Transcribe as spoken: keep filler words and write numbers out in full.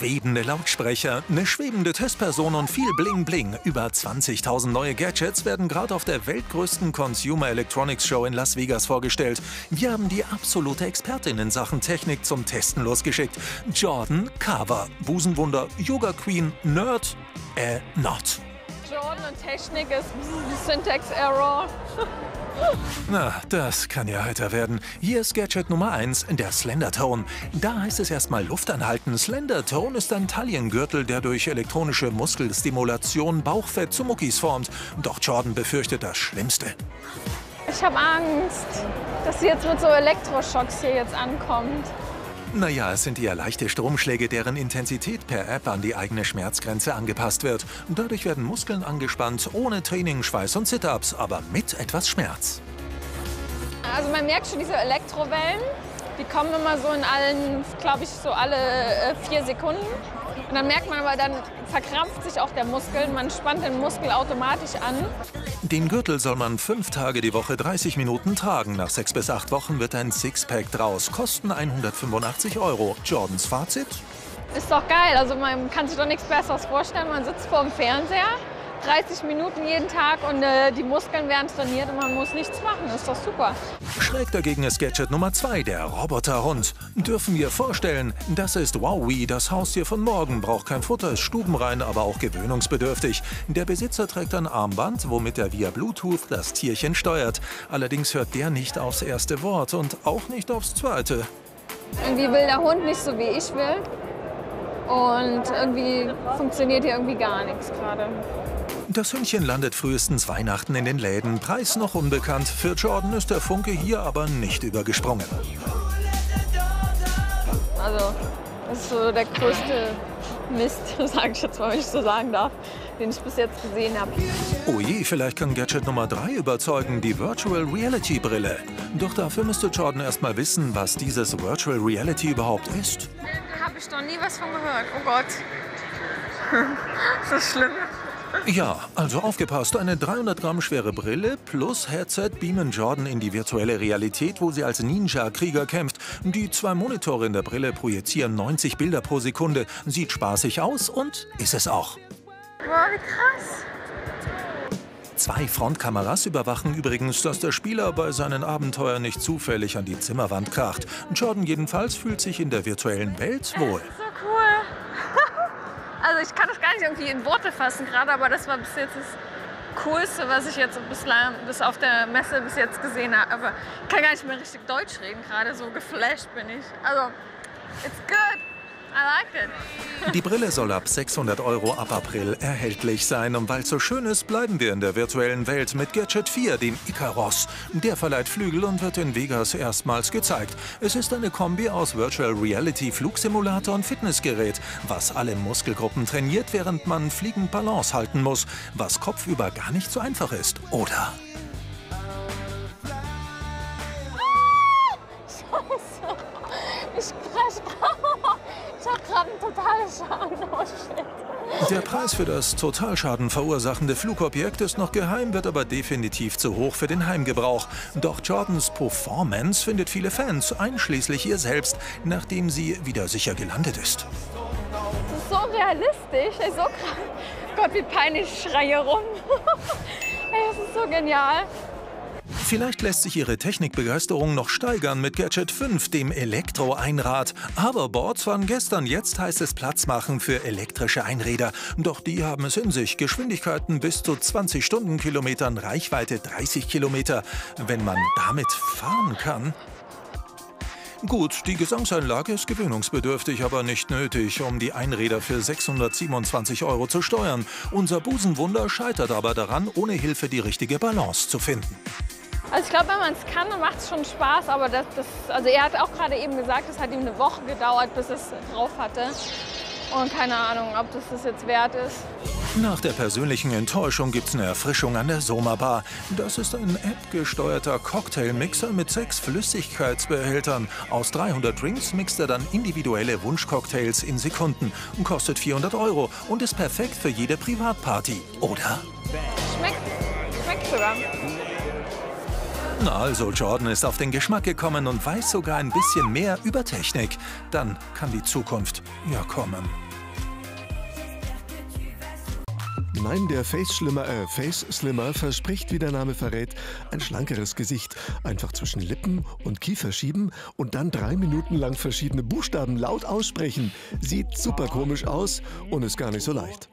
Schwebende Lautsprecher, eine schwebende Testperson und viel Bling-Bling. Über zwanzigtausend neue Gadgets werden gerade auf der weltgrößten Consumer Electronics Show in Las Vegas vorgestellt. Wir haben die absolute Expertin in Sachen Technik zum Testen losgeschickt. Jordan Carver, Busenwunder, Yoga Queen, Nerd, äh, not. Jordan und Technik ist Syntax-Error. Na, das kann ja heiter werden. Hier ist Gadget Nummer eins, der Slendertone. Da heißt es erstmal Luft anhalten. Slendertone ist ein Taliengürtel, der durch elektronische Muskelstimulation Bauchfett zu Muckis formt. Doch Jordan befürchtet das Schlimmste. Ich habe Angst, dass sie jetzt mit so Elektroschocks hier jetzt ankommt. Naja, es sind eher leichte Stromschläge, deren Intensität per App an die eigene Schmerzgrenze angepasst wird. Dadurch werden Muskeln angespannt, ohne Training, Schweiß und Sit-ups, aber mit etwas Schmerz. Also man merkt schon diese Elektrowellen, die kommen immer so in allen, glaube ich, so alle äh, vier Sekunden. Und dann merkt man aber, dann verkrampft sich auch der Muskel, man spannt den Muskel automatisch an. Den Gürtel soll man fünf Tage die Woche dreißig Minuten tragen. Nach sechs bis acht Wochen wird ein Sixpack draus. Kosten hundertfünfundachtzig Euro. Jordans Fazit? Ist doch geil. Also man kann sich doch nichts Besseres vorstellen. Man sitzt vor dem Fernseher, dreißig Minuten jeden Tag und äh, die Muskeln werden trainiert und man muss nichts machen. Ist doch super. Schräg dagegen ist Gadget Nummer zwei, der Roboterhund. Dürfen wir vorstellen, das ist Wowie, das Haustier von morgen. Braucht kein Futter, ist stubenrein, aber auch gewöhnungsbedürftig. Der Besitzer trägt ein Armband, womit er via Bluetooth das Tierchen steuert. Allerdings hört der nicht aufs erste Wort und auch nicht aufs zweite. Irgendwie will der Hund nicht so wie ich will. Und irgendwie funktioniert hier irgendwie gar nichts gerade. Das Hündchen landet frühestens Weihnachten in den Läden. Preis noch unbekannt. Für Jordan ist der Funke hier aber nicht übergesprungen. Also, das ist so der größte Mist, sage ich jetzt mal, wenn ich so sagen darf, den ich bis jetzt gesehen habe. Oh je, vielleicht kann Gadget Nummer drei überzeugen, die Virtual Reality Brille. Doch dafür müsste Jordan erst mal wissen, was dieses Virtual Reality überhaupt ist. Da habe ich noch nie was von gehört. Oh Gott. Das ist schlimm. Ja, also aufgepasst, eine dreihundert Gramm schwere Brille plus Headset beamen Jordan in die virtuelle Realität, wo sie als Ninja-Krieger kämpft. Die zwei Monitore in der Brille projizieren neunzig Bilder pro Sekunde. Sieht spaßig aus und ist es auch. Boah, wie krass. Zwei Frontkameras überwachen übrigens, dass der Spieler bei seinen Abenteuern nicht zufällig an die Zimmerwand kracht. Jordan jedenfalls fühlt sich in der virtuellen Welt wohl. Das ist so cool. Also ich kann das gar nicht irgendwie in Worte fassen gerade, aber das war bis jetzt das Coolste, was ich jetzt bislang bis auf der Messe bis jetzt gesehen habe. Aber ich kann gar nicht mehr richtig Deutsch reden gerade, so geflasht bin ich. Also, it's good. I like it. Die Brille soll ab sechshundert Euro ab April erhältlich sein. Und weil es so schön ist, bleiben wir in der virtuellen Welt mit Gadget vier, dem Icaros. Der verleiht Flügel und wird in Vegas erstmals gezeigt. Es ist eine Kombi aus Virtual Reality, Flugsimulator und Fitnessgerät, was alle Muskelgruppen trainiert, während man fliegend Balance halten muss, was kopfüber gar nicht so einfach ist, oder? Ah! Scheiße! Ich crash drauf! Ich hab gerade einen Totalschaden. Oh shit. Der Preis für das Totalschaden verursachende Flugobjekt ist noch geheim, wird aber definitiv zu hoch für den Heimgebrauch. Doch Jordans Performance findet viele Fans, einschließlich ihr selbst, nachdem sie wieder sicher gelandet ist. Das ist so realistisch, ey, so krass. Gott, wie peinlich ich schreie rum. Ey, das ist so genial. Vielleicht lässt sich ihre Technikbegeisterung noch steigern mit Gadget fünf, dem Elektro-Einrad. Hoverboards waren gestern, jetzt heißt es Platz machen für elektrische Einräder. Doch die haben es in sich. Geschwindigkeiten bis zu zwanzig Stundenkilometern, Reichweite dreißig Kilometer. Wenn man damit fahren kann. Gut, die Gesangseinlage ist gewöhnungsbedürftig, aber nicht nötig, um die Einräder für sechshundertsiebenundzwanzig Euro zu steuern. Unser Busenwunder scheitert aber daran, ohne Hilfe die richtige Balance zu finden. Also ich glaube, wenn man es kann, dann macht es schon Spaß, aber das, das, also er hat auch gerade eben gesagt, es hat ihm eine Woche gedauert, bis es drauf hatte. Und keine Ahnung, ob das das jetzt wert ist. Nach der persönlichen Enttäuschung gibt's eine Erfrischung an der Soma Bar. Das ist ein App-gesteuerter Cocktailmixer mit sechs Flüssigkeitsbehältern. Aus dreihundert Drinks mixt er dann individuelle Wunschcocktails in Sekunden. Kostet vierhundert Euro und ist perfekt für jede Privatparty, oder? Schmeckt, schmeckt sogar. Also, Jordan ist auf den Geschmack gekommen und weiß sogar ein bisschen mehr über Technik. Dann kann die Zukunft ja kommen. Nein, der Face Slimmer, äh, Face Slimmer verspricht, wie der Name verrät, ein schlankeres Gesicht. Einfach zwischen Lippen und Kiefer schieben und dann drei Minuten lang verschiedene Buchstaben laut aussprechen. Sieht super komisch aus und ist gar nicht so leicht.